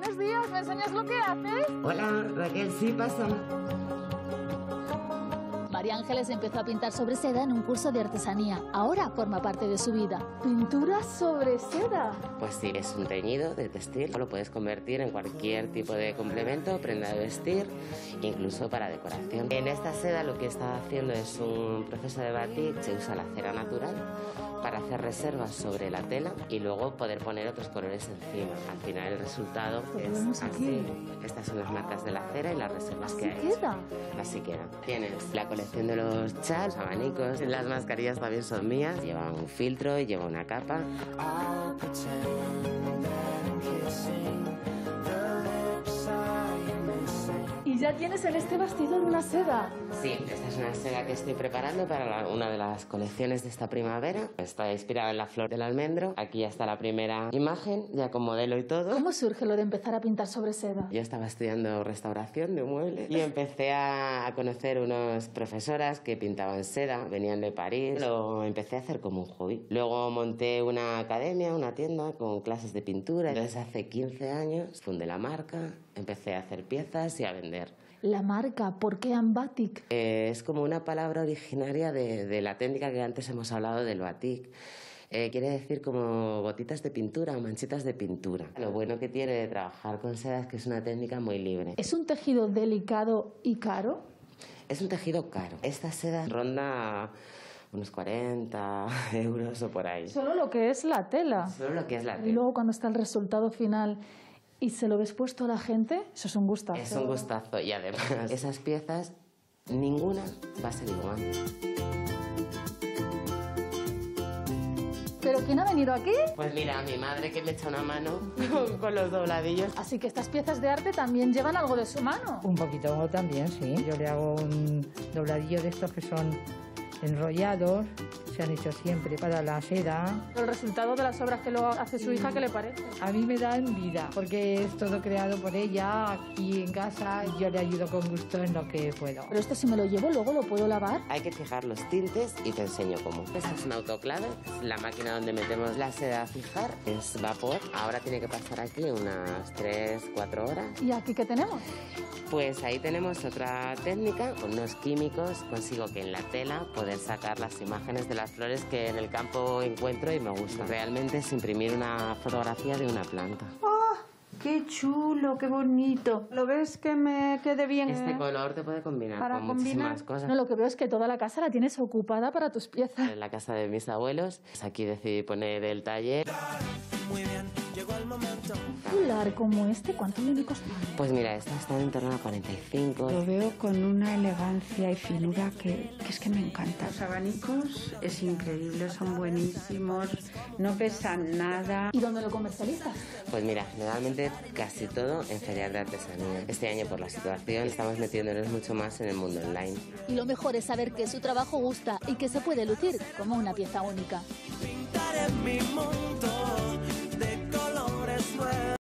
Buenos días, ¿me enseñas lo que haces? Hola, Raquel, sí, pasa. María Ángeles empezó a pintar sobre seda en un curso de artesanía. Ahora forma parte de su vida. ¿Pintura sobre seda? Pues sí, es un teñido de textil. Lo puedes convertir en cualquier tipo de complemento, prenda de vestir, incluso para decoración. En esta seda lo que está haciendo es un proceso de batik. Se usa la cera natural para hacer reservas sobre la tela y luego poder poner otros colores encima. Al final el resultado es así. Estas son las marcas de la cera y las reservas que hay. ¿Así queda? Así queda. Tienes la colección de los chals, abanicos, las mascarillas también son mías. Lleva un filtro y lleva una capa. Y ya tienes en este bastidor una seda. Sí, esta es una seda que estoy preparando para una de las colecciones de esta primavera. Está inspirada en la flor del almendro. Aquí ya está la primera imagen, ya con modelo y todo. ¿Cómo surge lo de empezar a pintar sobre seda? Yo estaba estudiando restauración de muebles y empecé a conocer unas profesoras que pintaban seda, venían de París. Lo empecé a hacer como un hobby. Luego monté una academia, una tienda con clases de pintura. Entonces hace 15 años fundé la marca, empecé a hacer piezas y a vender. La marca, ¿por qué Ambatic? Es como una palabra originaria de la técnica que antes hemos hablado del batik. Quiere decir como gotitas de pintura o manchitas de pintura. Lo bueno que tiene de trabajar con seda es que es una técnica muy libre. ¿Es un tejido delicado y caro? Es un tejido caro. Esta seda ronda unos 40 euros o por ahí. Solo lo que es la tela. Solo lo que es la tela. Y luego cuando está el resultado final... ¿Y se lo ves puesto a la gente? Eso es un gustazo. Es un gustazo y además esas piezas, ninguna va a ser igual. ¿Pero quién ha venido aquí? Pues mira, mi madre que me echa una mano con los dobladillos. Así que estas piezas de arte también llevan algo de su mano. Un poquito también, sí. Yo le hago un dobladillo de estos que son enrollados. Se han hecho siempre para la seda. El resultado de las obras que luego hace su hija, ¿qué le parece? A mí me da envidia, porque es todo creado por ella, aquí en casa, y yo le ayudo con gusto en lo que puedo. Pero esto si me lo llevo, ¿luego lo puedo lavar? Hay que fijar los tintes y te enseño cómo. Esta es una autoclave, la máquina donde metemos la seda a fijar, es vapor. Ahora tiene que pasar aquí unas 3-4 horas. ¿Y aquí qué tenemos? Pues ahí tenemos otra técnica, con unos químicos consigo que en la tela poder sacar las imágenes de las flores que en el campo encuentro y me gusta. Realmente es imprimir una fotografía de una planta. ¡Oh! ¡Qué chulo! ¡Qué bonito! ¿Lo ves que me quede bien? Este color te puede combinar con muchísimas cosas. No, lo que veo es que toda la casa la tienes ocupada para tus piezas. En la casa de mis abuelos, aquí decidí poner el taller. Muy bien. Llegó el momento. Un largo como este, ¿cuánto me costó? Pues mira, esta está en torno a 45. Lo veo con una elegancia y finura que es que me encanta. Los abanicos es increíble, son buenísimos, no pesan nada. ¿Y dónde lo comercializas? Pues mira, generalmente casi todo en ferias de artesanía. Este año por la situación estamos metiéndonos mucho más en el mundo online. Y lo mejor es saber que su trabajo gusta y que se puede lucir como una pieza única. Pintar en mi mundo.